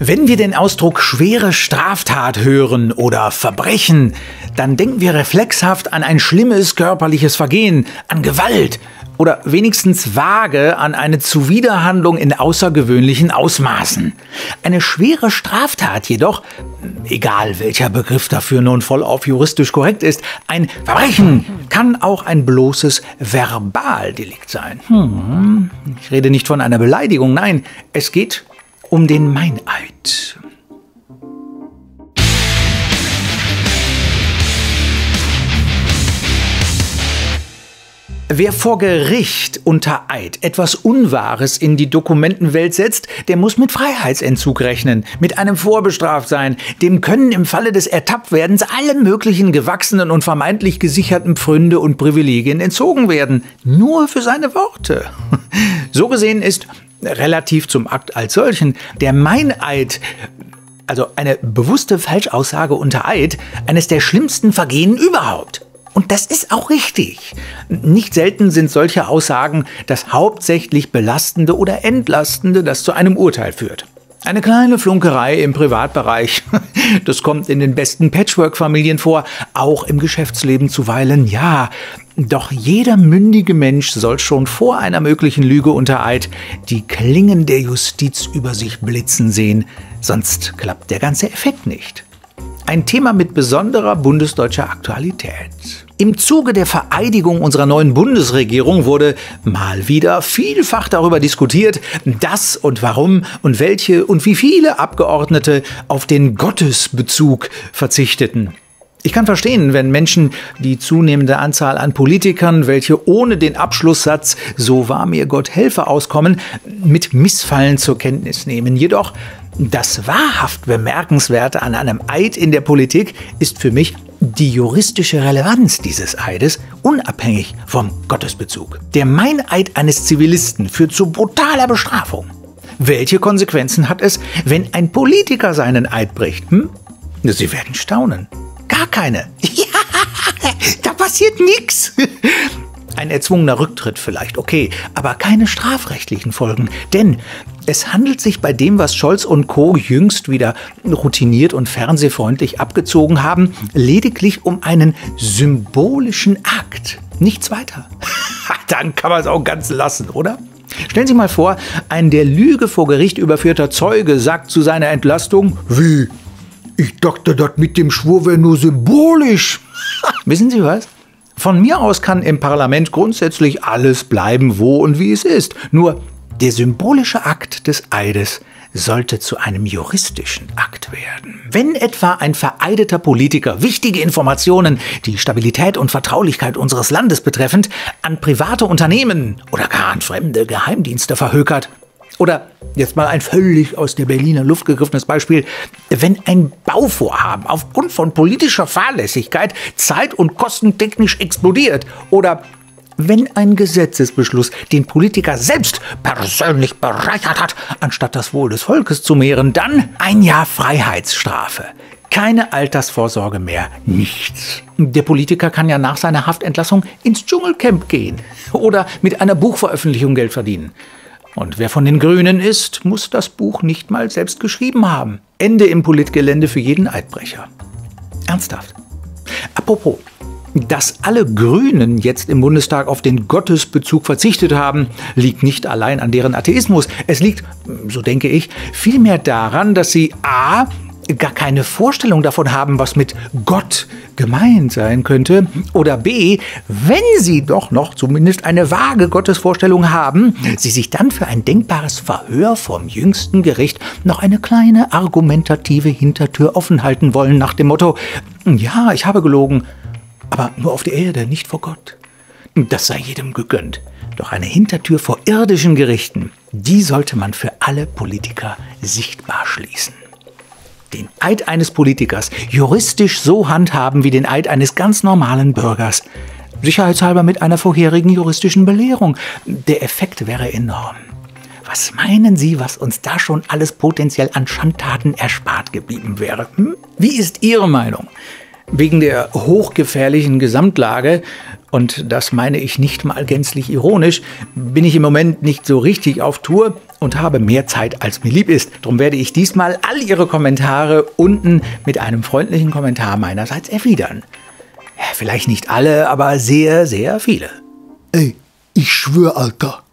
Wenn wir den Ausdruck schwere Straftat hören oder Verbrechen, dann denken wir reflexhaft an ein schlimmes körperliches Vergehen, an Gewalt oder wenigstens vage an eine Zuwiderhandlung in außergewöhnlichen Ausmaßen. Eine schwere Straftat jedoch, egal welcher Begriff dafür nun vollauf juristisch korrekt ist, ein Verbrechen kann auch ein bloßes Verbaldelikt sein. Ich rede nicht von einer Beleidigung, nein, es geht um den Meineid. Wer vor Gericht unter Eid etwas Unwahres in die Dokumentenwelt setzt, der muss mit Freiheitsentzug rechnen, mit einem Vorbestraft sein. Dem können im Falle des Ertapptwerdens alle möglichen gewachsenen und vermeintlich gesicherten Pfründe und Privilegien entzogen werden. Nur für seine Worte. So gesehen ist, relativ zum Akt als solchen, der Meineid, also eine bewusste Falschaussage unter Eid, eines der schlimmsten Vergehen überhaupt. Und das ist auch richtig. Nicht selten sind solche Aussagen das hauptsächlich Belastende oder Entlastende, das zu einem Urteil führt. Eine kleine Flunkerei im Privatbereich. Das kommt in den besten Patchwork-Familien vor, auch im Geschäftsleben zuweilen, ja. Doch jeder mündige Mensch soll schon vor einer möglichen Lüge unter Eid die Klingen der Justiz über sich blitzen sehen, sonst klappt der ganze Effekt nicht. Ein Thema mit besonderer bundesdeutscher Aktualität. Im Zuge der Vereidigung unserer neuen Bundesregierung wurde mal wieder vielfach darüber diskutiert, dass und warum und welche und wie viele Abgeordnete auf den Gottesbezug verzichteten. Ich kann verstehen, wenn Menschen die zunehmende Anzahl an Politikern, welche ohne den Abschlusssatz "So wahr mir Gott helfe" auskommen, mit Missfallen zur Kenntnis nehmen. Jedoch das wahrhaft Bemerkenswerte an einem Eid in der Politik ist für mich die juristische Relevanz dieses Eides, unabhängig vom Gottesbezug. Der Meineid eines Zivilisten führt zu brutaler Bestrafung. Welche Konsequenzen hat es, wenn ein Politiker seinen Eid bricht? Sie werden staunen. Gar keine. Ja, da passiert nichts. Ein erzwungener Rücktritt vielleicht, okay, aber keine strafrechtlichen Folgen. Denn es handelt sich bei dem, was Scholz und Co. jüngst wieder routiniert und fernsehfreundlich abgezogen haben, lediglich um einen symbolischen Akt. Nichts weiter. Dann kann man es auch ganz lassen, oder? Stellen Sie mal vor, ein der Lüge vor Gericht überführter Zeuge sagt zu seiner Entlastung: Wie? Ich dachte, das mit dem Schwur wäre nur symbolisch. Wissen Sie was? Von mir aus kann im Parlament grundsätzlich alles bleiben, wo und wie es ist. Nur der symbolische Akt des Eides sollte zu einem juristischen Akt werden. Wenn etwa ein vereideter Politiker wichtige Informationen, die Stabilität und Vertraulichkeit unseres Landes betreffend, an private Unternehmen oder gar an fremde Geheimdienste verhökert, oder jetzt mal ein völlig aus der Berliner Luft gegriffenes Beispiel, wenn ein Bauvorhaben aufgrund von politischer Fahrlässigkeit zeit- und kostentechnisch explodiert oder wenn ein Gesetzesbeschluss den Politiker selbst persönlich bereichert hat, anstatt das Wohl des Volkes zu mehren, dann ein Jahr Freiheitsstrafe. Keine Altersvorsorge mehr, nichts. Der Politiker kann ja nach seiner Haftentlassung ins Dschungelcamp gehen oder mit einer Buchveröffentlichung Geld verdienen. Und wer von den Grünen ist, muss das Buch nicht mal selbst geschrieben haben. Ende im Politgelände für jeden Eidbrecher. Ernsthaft. Apropos, dass alle Grünen jetzt im Bundestag auf den Gottesbezug verzichtet haben, liegt nicht allein an deren Atheismus. Es liegt, so denke ich, vielmehr daran, dass sie a. gar keine Vorstellung davon haben, was mit Gott gemeint sein könnte, oder b. wenn sie doch noch zumindest eine vage Gottesvorstellung haben, sie sich dann für ein denkbares Verhör vom jüngsten Gericht noch eine kleine argumentative Hintertür offen halten wollen nach dem Motto: Ja, ich habe gelogen, aber nur auf der Erde, nicht vor Gott. Das sei jedem gegönnt. Doch eine Hintertür vor irdischen Gerichten, die sollte man für alle Politiker sichtbar schließen. Den Eid eines Politikers juristisch so handhaben wie den Eid eines ganz normalen Bürgers. Sicherheitshalber mit einer vorherigen juristischen Belehrung. Der Effekt wäre enorm. Was meinen Sie, was uns da schon alles potenziell an Schandtaten erspart geblieben wäre? Wie ist Ihre Meinung? Wegen der hochgefährlichen Gesamtlage, und das meine ich nicht mal gänzlich ironisch, bin ich im Moment nicht so richtig auf Tour und habe mehr Zeit, als mir lieb ist. Darum werde ich diesmal all Ihre Kommentare unten mit einem freundlichen Kommentar meinerseits erwidern. Vielleicht nicht alle, aber sehr, sehr viele. Ey, ich schwör, Alter.